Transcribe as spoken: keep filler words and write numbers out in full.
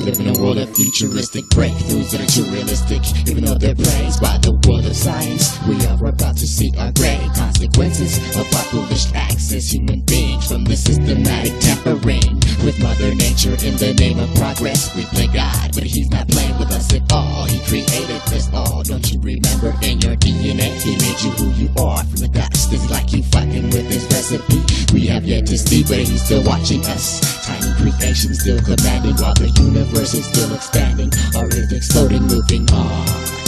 Living in a world of futuristic breakthroughs that are too realistic, even though they're praised by the world of science. We are about to see our grave consequences of our foolish acts as human beings from the systematic tampering with Mother Nature in the name of progress. We play God, but He's not playing with us at all. He created us all. Don't you remember? In your D N A, He made you who you are from the dust. It's like you fucking with His recipe. We have yet to see, but He's still watching us. Tiny creation still commanding while the universe is still expanding or is exploding, moving on.